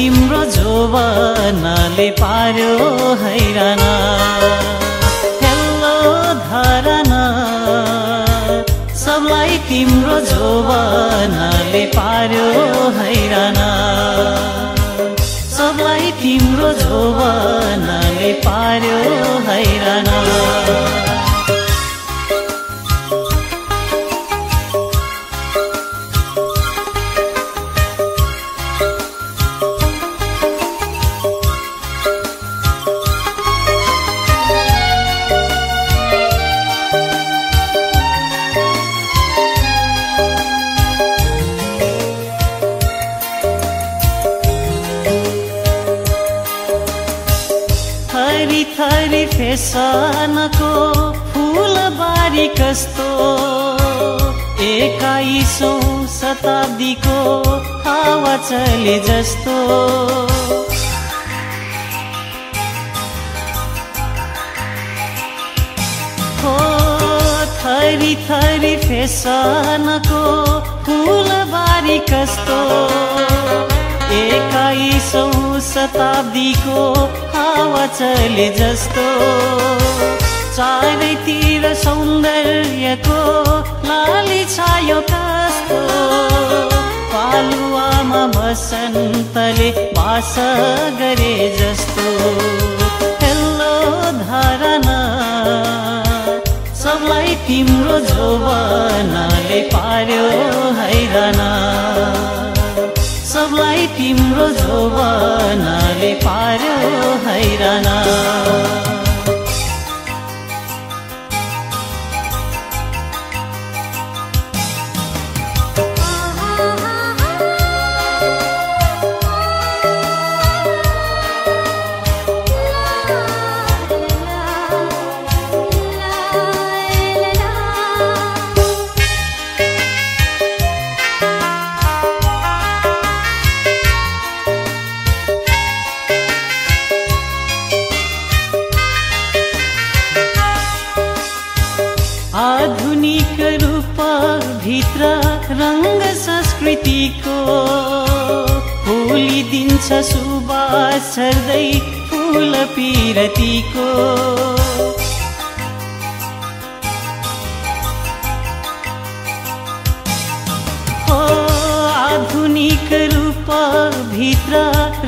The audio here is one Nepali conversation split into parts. तिम्रो जोवनाले पार्यो हैरान। हेलो धरन, सबलाई तिम्रो जोवनाले पार्यो हैरान, सबलाई तिम्रो जोवनाले पार्यो हैरान। थरी फेसनको फूलबारी कस्तो, एक्काइसौं शताब्दीको हावा चले जस्तो। हो थरी थरी फेसनको फूलबारी कस्तो, एक्काइसौं शताब्दीको हावा चले जस्तो। चारैतिर सौन्दर्यको लाली छायो कस्तो, पालुवामा बसन्तले बास गरे जस्तो। हेलो धरन, सबलाई तिम्रो जोवनाले पार्यो हैरान, सबलाई तिम्रो जोवनाले पार्यो हैरान। आधुनिक रूप भित्र रंग संस्कृति को फूली दिन्छ सुबास छर्दै फूल पीरती को। हो आधुनिक रूप भित्र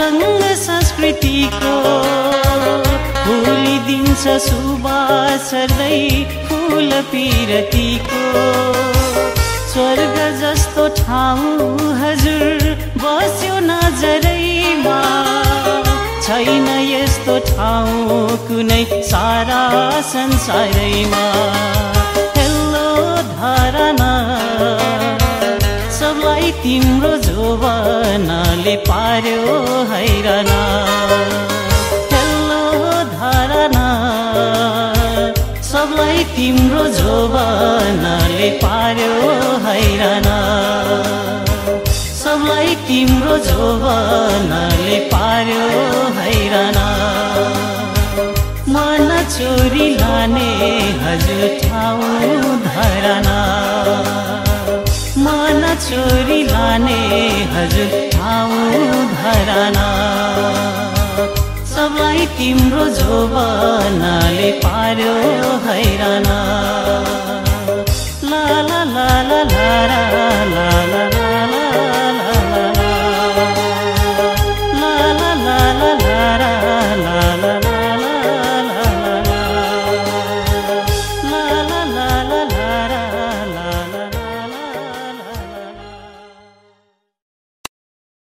रंग संस्कृति को फूली दिन्छ सुबास छर्दै फूल पीरती को। स्वर्ग जस्तो ठाउँ हजुर बस्यो नजरैमा, छैन यस्तो ठाउँ कुनै सारा संसारैमा। हेलो धरन, सबलाई तिम्रो जोवनाले पार्यो हैरान। हेलो धरन, सबलाई तिम्रो जोवनाले पार्यो हैरान, सबलाई तिम्रो जोवनाले पार्यो हैरान। मन चोरी लाने हजुर ठाउँ धरन, मन चोरी लाने हजुर ठाउँ धरन, सबलाई तिम्रो जोवनाले पार्यो हैरान। ला ला।